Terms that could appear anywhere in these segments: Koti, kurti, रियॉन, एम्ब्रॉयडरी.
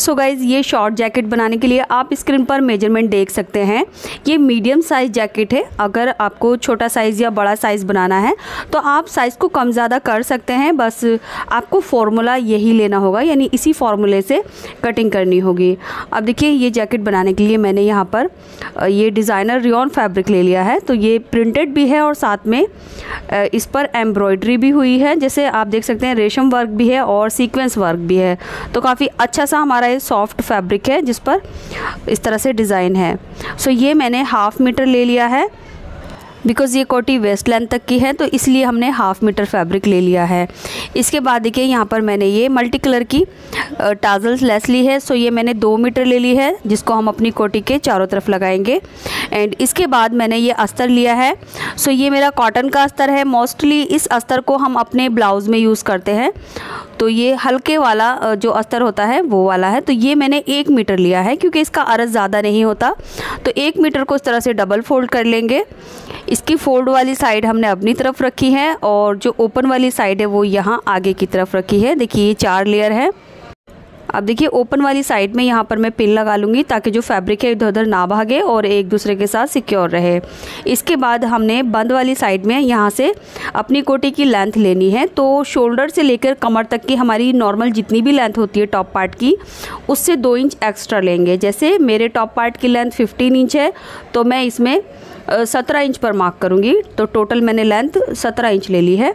सो guys ये short jacket बनाने के लिए आप स्क्रीन पर मेजरमेंट देख सकते हैं। ये मीडियम साइज़ जैकेट है। अगर आपको छोटा साइज़ या बड़ा साइज़ बनाना है तो आप साइज़ को कम ज़्यादा कर सकते हैं, बस आपको फॉर्मूला यही लेना होगा, यानी इसी फार्मूले से कटिंग करनी होगी। अब देखिए ये जैकेट बनाने के लिए मैंने यहाँ पर ये डिज़ाइनर रियॉन फैब्रिक ले लिया है, तो ये प्रिंटेड भी है और साथ में इस पर एम्ब्रॉयडरी भी हुई है। जैसे आप देख सकते हैं रेशम वर्क भी है और सीक्वेंस वर्क भी है, तो काफ़ी अच्छा सा हमारा ये सॉफ्ट फैब्रिक है जिस पर इस तरह से डिज़ाइन है। सो ये मैंने हाफ़ मीटर ले लिया है, बिकॉज़ ये कोटी वेस्ट लेंथ तक की है तो इसलिए हमने हाफ़ मीटर फैब्रिक ले लिया है। इसके बाद देखिए यहाँ पर मैंने ये मल्टी कलर की टाजल्स लेस ली है। सो ये मैंने 2 मीटर ले ली है जिसको हम अपनी कोटी के चारों तरफ लगाएंगे। एंड इसके बाद मैंने ये अस्तर लिया है। सो ये मेरा कॉटन का अस्तर है। मोस्टली इस अस्तर को हम अपने ब्लाउज़ में यूज़ करते हैं, तो ये हल्के वाला जो अस्तर होता है वो वाला है। तो ये मैंने 1 मीटर लिया है क्योंकि इसका अर्ज ज़्यादा नहीं होता, तो 1 मीटर को इस तरह से डबल फोल्ड कर लेंगे। इसकी फोल्ड वाली साइड हमने अपनी तरफ रखी है और जो ओपन वाली साइड है वो यहाँ आगे की तरफ रखी है। देखिए ये 4 लेयर है। अब देखिए ओपन वाली साइड में यहाँ पर मैं पिन लगा लूँगी ताकि जो फैब्रिक है इधर उधर ना भागे और एक दूसरे के साथ सिक्योर रहे। इसके बाद हमने बंद वाली साइड में यहाँ से अपनी कोटी की लेंथ लेनी है, तो शोल्डर से लेकर कमर तक की हमारी नॉर्मल जितनी भी लेंथ होती है टॉप पार्ट की, उससे 2 इंच एक्स्ट्रा लेंगे। जैसे मेरे टॉप पार्ट की लेंथ 15 इंच है तो मैं इसमें 17 इंच पर मार्क करूँगी, तो टोटल मैंने लेंथ 17 इंच ले ली है।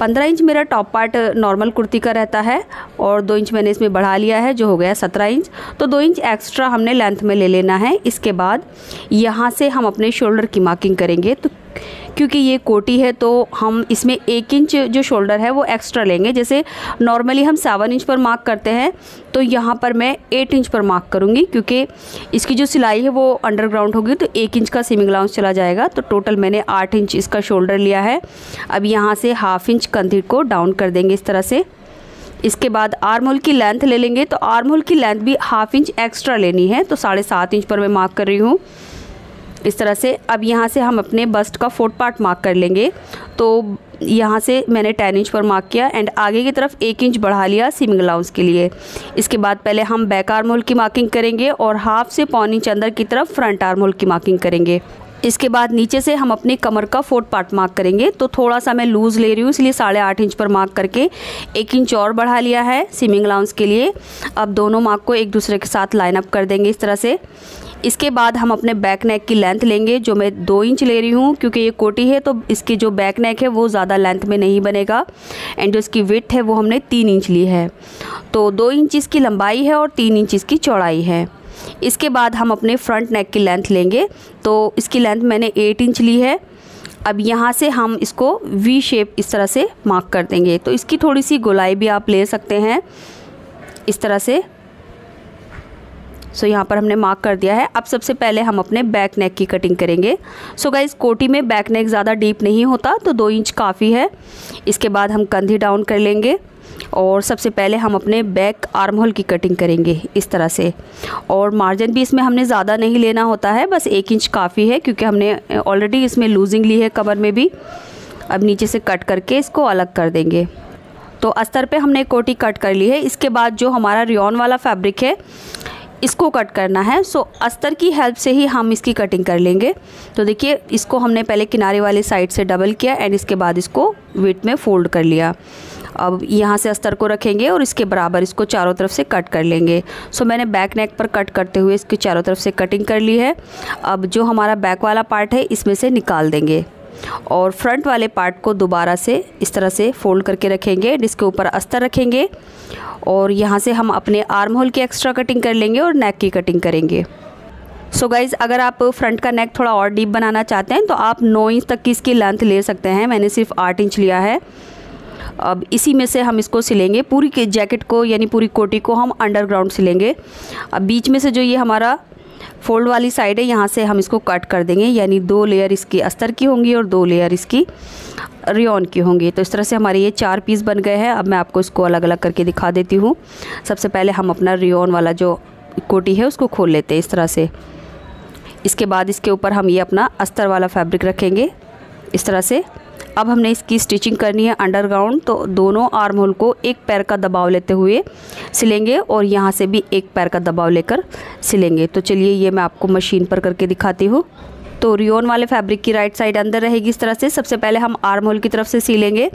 15 इंच मेरा टॉप पार्ट नॉर्मल कुर्ती का रहता है और 2 इंच मैंने इसमें बढ़ा लिया है, जो हो गया 17 इंच। तो 2 इंच एक्स्ट्रा हमने लेंथ में ले लेना है। इसके बाद यहाँ से हम अपने शोल्डर की मार्किंग करेंगे, तो क्योंकि ये कोटी है तो हम इसमें 1 इंच जो शोल्डर है वो एक्स्ट्रा लेंगे। जैसे नॉर्मली हम 7 इंच पर मार्क करते हैं, तो यहाँ पर मैं 8 इंच पर मार्क करूँगी क्योंकि इसकी जो सिलाई है वो अंडरग्राउंड होगी, तो 1 इंच का सीमिंग अलाउंस चला जाएगा। तो टोटल मैंने 8 इंच इसका शोल्डर लिया है। अब यहाँ से ½ इंच कंधे को डाउन कर देंगे इस तरह से। इसके बाद आर्म होल की लेंथ ले लेंगे, तो आर्म होल की लेंथ भी ½ इंच एक्स्ट्रा लेनी है, तो 7.5 इंच पर मैं मार्क कर रही हूँ इस तरह से। अब यहाँ से हम अपने बस्ट का 4th पार्ट मार्क कर लेंगे, तो यहाँ से मैंने 10 इंच पर मार्क किया एंड आगे की तरफ 1 इंच बढ़ा लिया सीमिंग अलाउंस के लिए। इसके बाद पहले हम बैक आर्म होल की मार्किंग करेंगे और ½ से पौन इंच अंदर की तरफ फ्रंट आर्म होल की मार्किंग करेंगे। इसके बाद नीचे से हम अपनी कमर का 4th पार्ट मार्क करेंगे, तो थोड़ा सा मैं लूज़ ले रही हूँ इसलिए 8.5 इंच पर मार्क करके 1 इंच और बढ़ा लिया है सीमिंग अलाउंस के लिए। अब दोनों मार्क को एक दूसरे के साथ लाइन अप कर देंगे इस तरह से। इसके बाद हम अपने बैक नेक की लेंथ लेंगे, जो मैं 2 इंच ले रही हूँ क्योंकि ये कोटी है तो इसकी जो बैक नेक है वो ज़्यादा लेंथ में नहीं बनेगा। एंड जो इसकी विड्थ है वो हमने 3 इंच ली है, तो 2 इंच इसकी लंबाई है और 3 इंच इसकी चौड़ाई है। इसके बाद हम अपने फ्रंट नेक की लेंथ लेंगे, तो इसकी लेंथ मैंने 8 इंच ली है। अब यहाँ से हम इसको वी शेप इस तरह से मार्क कर देंगे, तो इसकी थोड़ी सी गोलाई भी आप ले सकते हैं इस तरह से। सो यहाँ पर हमने मार्क कर दिया है। अब सबसे पहले हम अपने बैक नेक की कटिंग करेंगे। सो गाइस कोटी में बैक नेक ज़्यादा डीप नहीं होता, तो 2 इंच काफ़ी है। इसके बाद हम कंधी डाउन कर लेंगे और सबसे पहले हम अपने बैक आर्म होल की कटिंग करेंगे इस तरह से। और मार्जिन भी इसमें हमने ज़्यादा नहीं लेना होता है, बस 1 इंच काफ़ी है क्योंकि हमने ऑलरेडी इसमें लूजिंग ली है कमर में भी। अब नीचे से कट करके इसको अलग कर देंगे। तो अस्तर पे हमने कोटी कट कर ली है। इसके बाद जो हमारा रियॉन वाला फैब्रिक है इसको कट करना है, सो अस्तर की हेल्प से ही हम इसकी कटिंग कर लेंगे। तो देखिए इसको हमने पहले किनारे वाली साइड से डबल किया एंड इसके बाद इसको विड्थ में फ़ोल्ड कर लिया। अब यहाँ से अस्तर को रखेंगे और इसके बराबर इसको चारों तरफ से कट कर लेंगे। सो मैंने बैक नेक पर कट करते हुए इसकी चारों तरफ से कटिंग कर ली है। अब जो हमारा बैक वाला पार्ट है इसमें से निकाल देंगे और फ्रंट वाले पार्ट को दोबारा से इस तरह से फोल्ड करके रखेंगे, जिसके ऊपर अस्तर रखेंगे और यहाँ से हम अपने आर्म होल की एक्स्ट्रा कटिंग कर लेंगे और नेक की कटिंग करेंगे। सो गाइज़ अगर आप फ्रंट का नेक थोड़ा और डीप बनाना चाहते हैं तो आप 9 इंच तक की इसकी लेंथ ले सकते हैं, मैंने सिर्फ 8 इंच लिया है। अब इसी में से हम इसको सिलेंगे पूरी जैकेट को, यानी पूरी कोटी को हम अंडरग्राउंड सिलेंगे। अब बीच में से जो ये हमारा फोल्ड वाली साइड है यहाँ से हम इसको कट कर देंगे, यानी 2 लेयर इसकी अस्तर की होंगी और 2 लेयर इसकी रियॉन की होंगी। तो इस तरह से हमारे ये 4 पीस बन गए हैं। अब मैं आपको इसको अलग अलग करके दिखा देती हूँ। सबसे पहले हम अपना रियॉन वाला जो कोटी है उसको खोल लेते हैं इस तरह से। इसके बाद इसके ऊपर हम ये अपना अस्तर वाला फैब्रिक रखेंगे इस तरह से। अब हमने इसकी स्टिचिंग करनी है अंडरग्राउंड, तो दोनों आर्म होल को एक पैर का दबाव लेते हुए सिलेंगे और यहाँ से भी एक पैर का दबाव लेकर सिलेंगे। तो चलिए ये मैं आपको मशीन पर करके दिखाती हूँ। तो रियोन वाले फैब्रिक की राइट साइड अंदर रहेगी इस तरह से। सबसे पहले हम आर्म होल की तरफ से सिलेंगे,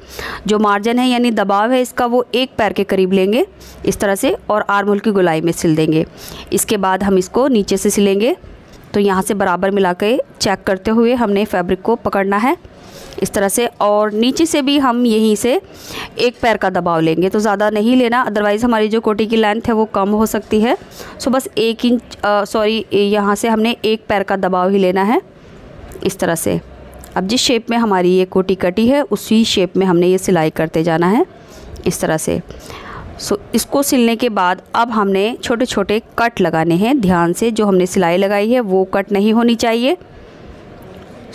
जो मार्जिन है यानी दबाव है इसका वो एक पैर के करीब लेंगे इस तरह से और आर्म होल की गोलाई में सिल देंगे। इसके बाद हम इसको नीचे से सिलेंगे, तो यहाँ से बराबर मिला के चेक करते हुए हमने फैब्रिक को पकड़ना है इस तरह से। और नीचे से भी हम यहीं से एक पैर का दबाव लेंगे, तो ज़्यादा नहीं लेना, अदरवाइज़ हमारी जो कोटी की लेंथ है वो कम हो सकती है। सो बस एक इंच सॉरी यहाँ से हमने एक पैर का दबाव ही लेना है इस तरह से। अब जिस शेप में हमारी ये कोटी कटी है उसी शेप में हमने ये सिलाई करते जाना है इस तरह से। सो इसको सिलने के बाद अब हमने छोटे छोटे कट लगाने हैं ध्यान से। जो हमने सिलाई लगाई है वो कट नहीं होनी चाहिए।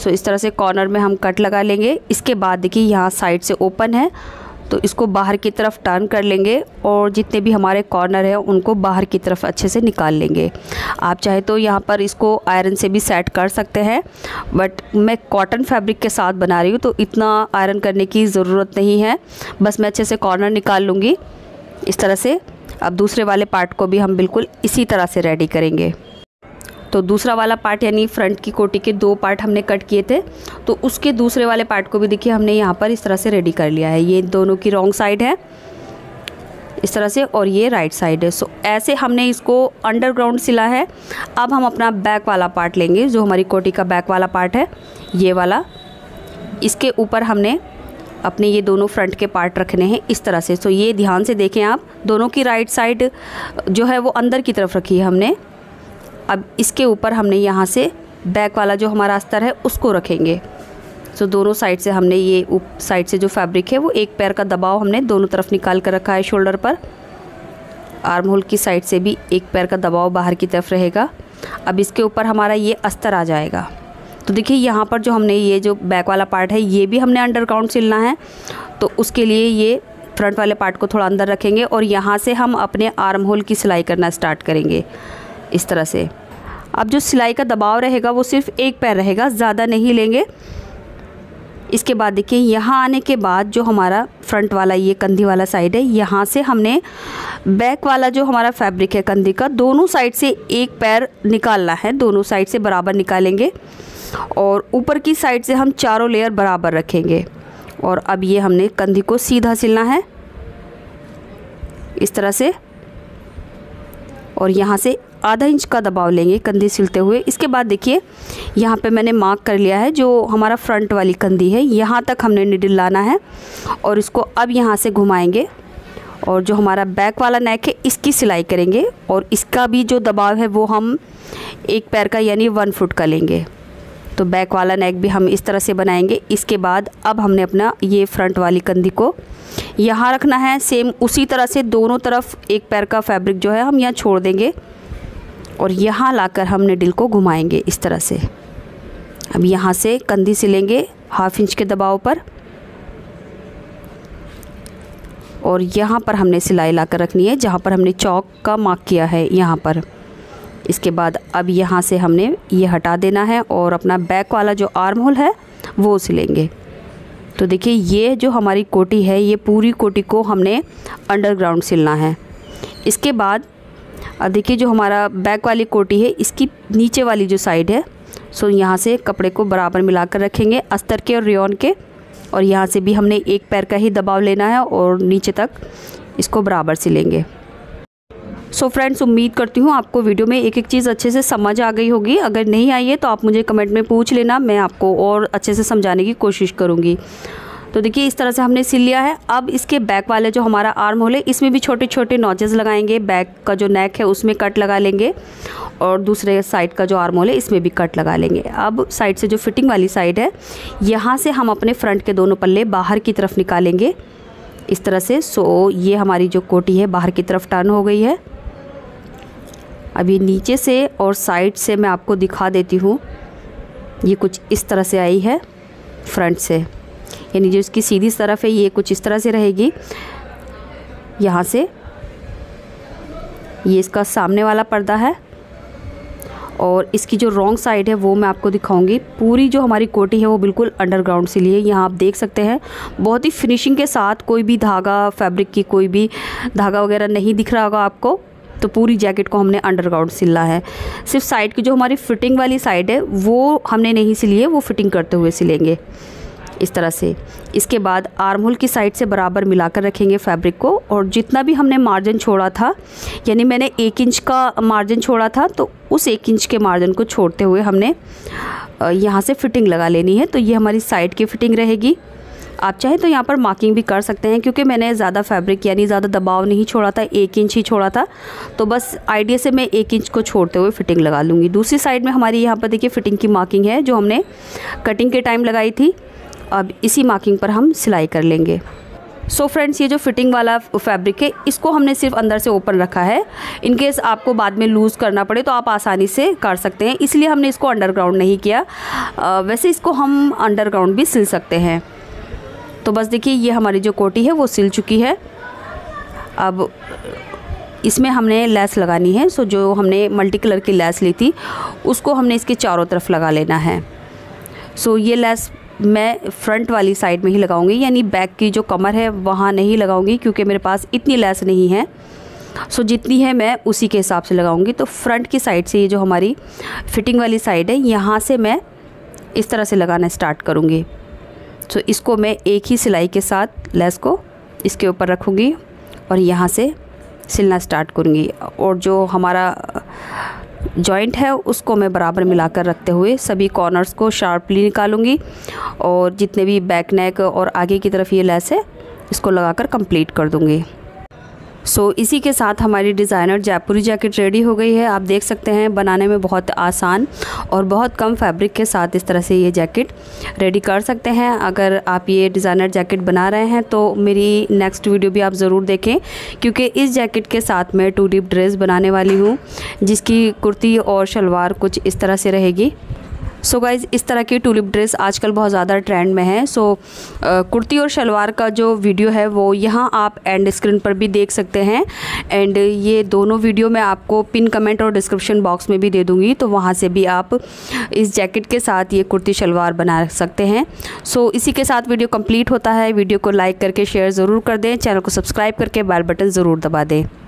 सो इस तरह से कॉर्नर में हम कट लगा लेंगे। इसके बाद देखिए यहाँ साइड से ओपन है, तो इसको बाहर की तरफ टर्न कर लेंगे और जितने भी हमारे कॉर्नर हैं उनको बाहर की तरफ अच्छे से निकाल लेंगे। आप चाहे तो यहाँ पर इसको आयरन से भी सेट कर सकते हैं, बट मैं कॉटन फैब्रिक के साथ बना रही हूँ तो इतना आयरन करने की ज़रूरत नहीं है, बस मैं अच्छे से कॉर्नर निकाल लूँगी इस तरह से। अब दूसरे वाले पार्ट को भी हम बिल्कुल इसी तरह से रेडी करेंगे। तो दूसरा वाला पार्ट यानी फ्रंट की कोटी के दो पार्ट हमने कट किए थे, तो उसके दूसरे वाले पार्ट को भी देखिए हमने यहाँ पर इस तरह से रेडी कर लिया है। ये दोनों की रॉन्ग साइड है इस तरह से और ये राइट साइड है। सो ऐसे हमने इसको अंडरग्राउंड सिला है। अब हम अपना बैक वाला पार्ट लेंगे, जो हमारी कोटी का बैक वाला पार्ट है ये वाला। इसके ऊपर हमने अपने ये दोनों फ्रंट के पार्ट रखने हैं इस तरह से। सो ये ध्यान से देखें आप, दोनों की राइट साइड जो है वो अंदर की तरफ रखी है हमने। अब इसके ऊपर हमने यहाँ से बैक वाला जो हमारा अस्तर है उसको रखेंगे। सो दोनों साइड से हमने ये साइड से जो फैब्रिक है वो एक पैर का दबाव हमने दोनों तरफ निकाल कर रखा है शोल्डर पर। आर्म होल की साइड से भी एक पैर का दबाव बाहर की तरफ रहेगा। अब इसके ऊपर हमारा ये अस्तर आ जाएगा। तो देखिए यहाँ पर जो हमने ये जो बैक वाला पार्ट है ये भी हमने अंडरग्राउंड सिलना है, तो उसके लिए ये फ्रंट वाले पार्ट को थोड़ा अंदर रखेंगे और यहाँ से हम अपने आर्म होल की सिलाई करना स्टार्ट करेंगे इस तरह से। अब जो सिलाई का दबाव रहेगा वो सिर्फ एक पैर रहेगा, ज़्यादा नहीं लेंगे। इसके बाद देखिए यहाँ आने के बाद जो हमारा फ्रंट वाला ये कंधी वाला साइड है, यहाँ से हमने बैक वाला जो हमारा फैब्रिक है कंधी का दोनों साइड से एक पैर निकालना है। दोनों साइड से बराबर निकालेंगे और ऊपर की साइड से हम चारों लेयर बराबर रखेंगे। और अब ये हमने कंधी को सीधा सिलना है इस तरह से और यहाँ से आधा इंच का दबाव लेंगे कंधी सिलते हुए। इसके बाद देखिए यहाँ पे मैंने मार्क कर लिया है, जो हमारा फ्रंट वाली कंधी है यहाँ तक हमने निडल लाना है और इसको अब यहाँ से घुमाएंगे। और जो हमारा बैक वाला नेक है इसकी सिलाई करेंगे और इसका भी जो दबाव है वो हम एक पैर का यानी 1 फुट का लेंगे। तो बैक वाला नेक भी हम इस तरह से बनाएंगे। इसके बाद अब हमने अपना ये फ्रंट वाली कंधी को यहाँ रखना है सेम उसी तरह से। दोनों तरफ एक पैर का फैब्रिक जो है हम यहाँ छोड़ देंगे और यहाँ लाकर हम निडल को घुमाएंगे इस तरह से। अब यहाँ से कंधी सिलेंगे हाफ इंच के दबाव पर और यहाँ पर हमने सिलाई लाकर रखनी है जहाँ पर हमने चौक का मार्क किया है यहाँ पर। इसके बाद अब यहाँ से हमने ये हटा देना है और अपना बैक वाला जो आर्म होल है वो सिलेंगे। तो देखिए ये जो हमारी कोटी है ये पूरी कोटी को हमने अंडरग्राउंड सिलना है। इसके बाद अब देखिए जो हमारा बैक वाली कोटी है इसकी नीचे वाली जो साइड है, सो यहाँ से कपड़े को बराबर मिलाकर रखेंगे अस्तर के और रेयॉन के। और यहाँ से भी हमने एक पैर का ही दबाव लेना है और नीचे तक इसको बराबर सिलेंगे। सो फ्रेंड्स उम्मीद करती हूँ आपको वीडियो में एक एक चीज़ अच्छे से समझ आ गई होगी। अगर नहीं आई है तो आप मुझे कमेंट में पूछ लेना, मैं आपको और अच्छे से समझाने की कोशिश करूँगी। तो देखिए इस तरह से हमने सिल लिया है। अब इसके बैक वाले जो हमारा आर्म होल है इसमें भी छोटे छोटे नॉचेस लगाएंगे। बैक का जो नेक है उसमें कट लगा लेंगे और दूसरे साइड का जो आर्म होल है इसमें भी कट लगा लेंगे। अब साइड से जो फिटिंग वाली साइड है यहाँ से हम अपने फ्रंट के दोनों पल्ले बाहर की तरफ निकालेंगे इस तरह से। सो ये हमारी जो कोटी है बाहर की तरफ टर्न हो गई है। अब ये नीचे से और साइड से मैं आपको दिखा देती हूँ। ये कुछ इस तरह से आई है फ्रंट से, यानी जो इसकी सीधी तरफ है ये कुछ इस तरह से रहेगी। यहाँ से ये इसका सामने वाला पर्दा है और इसकी जो रॉन्ग साइड है वो मैं आपको दिखाऊंगी। पूरी जो हमारी कोटी है वो बिल्कुल अंडरग्राउंड से लिए यहाँ आप देख सकते हैं, बहुत ही फिनिशिंग के साथ, कोई भी धागा फैब्रिक की कोई भी धागा वगैरह नहीं दिख रहा होगा आपको। तो पूरी जैकेट को हमने अंडरग्राउंड सिला है, सिर्फ साइड की जो हमारी फिटिंग वाली साइड है वो हमने नहीं सिली है, वो फिटिंग करते हुए सिलेंगे इस तरह से। इसके बाद आर्म होल की साइड से बराबर मिलाकर रखेंगे फैब्रिक को, और जितना भी हमने मार्जिन छोड़ा था, यानी मैंने 1 इंच का मार्जिन छोड़ा था, तो उस 1 इंच के मार्जिन को छोड़ते हुए हमने यहाँ से फिटिंग लगा लेनी है। तो ये हमारी साइड की फिटिंग रहेगी। आप चाहे तो यहाँ पर मार्किंग भी कर सकते हैं, क्योंकि मैंने ज़्यादा फैब्रिक यानी ज़्यादा दबाव नहीं छोड़ा था, 1 इंच ही छोड़ा था, तो बस आइडिया से मैं 1 इंच को छोड़ते हुए फिटिंग लगा लूँगी। दूसरी साइड में हमारी यहाँ पर देखिए फिटिंग की मार्किंग है जो हमने कटिंग के टाइम लगाई थी, अब इसी मार्किंग पर हम सिलाई कर लेंगे। सो फ्रेंड्स, ये जो फिटिंग वाला फैब्रिक है इसको हमने सिर्फ अंदर से ओपन रखा है, इनकेस आपको बाद में लूज़ करना पड़े तो आप आसानी से कर सकते हैं, इसलिए हमने इसको अंडरग्राउंड नहीं किया। वैसे इसको हम अंडरग्राउंड भी सिल सकते हैं। तो बस देखिए ये हमारी जो कोटी है वो सिल चुकी है। अब इसमें हमने लैस लगानी है, सो जो हमने मल्टी कलर की लैस ली थी उसको हमने इसके चारों तरफ लगा लेना है। सो ये लैस मैं फ्रंट वाली साइड में ही लगाऊंगी, यानी बैक की जो कमर है वहाँ नहीं लगाऊंगी, क्योंकि मेरे पास इतनी लैस नहीं है। सो जितनी है मैं उसी के हिसाब से लगाऊंगी। तो फ्रंट की साइड से ये जो हमारी फिटिंग वाली साइड है यहाँ से मैं इस तरह से लगाना स्टार्ट करूँगी। सो इसको मैं एक ही सिलाई के साथ लैस को इसके ऊपर रखूँगी और यहाँ से सिलना स्टार्ट करूँगी, और जो हमारा जॉइंट है उसको मैं बराबर मिलाकर रखते हुए सभी कॉर्नर्स को शार्पली निकालूंगी, और जितने भी बैक नेक और आगे की तरफ ये लैस है इसको लगाकर कंप्लीट कर दूंगी। सो इसी के साथ हमारी डिज़ाइनर जयपुरी जैकेट रेडी हो गई है। आप देख सकते हैं बनाने में बहुत आसान और बहुत कम फैब्रिक के साथ इस तरह से ये जैकेट रेडी कर सकते हैं। अगर आप ये डिज़ाइनर जैकेट बना रहे हैं तो मेरी नेक्स्ट वीडियो भी आप ज़रूर देखें, क्योंकि इस जैकेट के साथ मैं 2 डीप ड्रेस बनाने वाली हूँ, जिसकी कुर्ती और शलवार कुछ इस तरह से रहेगी। सो गाइज़, इस तरह की टूलिप ड्रेस आजकल बहुत ज़्यादा ट्रेंड में है। सो कुर्ती और शलवार का जो वीडियो है वो यहाँ आप एंड स्क्रीन पर भी देख सकते हैं, एंड ये दोनों वीडियो मैं आपको पिन कमेंट और डिस्क्रिप्शन बॉक्स में भी दे दूँगी, तो वहाँ से भी आप इस जैकेट के साथ ये कुर्ती शलवार बना सकते हैं। सो इसी के साथ वीडियो कंप्लीट होता है। वीडियो को लाइक करके शेयर ज़रूर कर दें, चैनल को सब्सक्राइब करके बेल बटन ज़रूर दबा दें।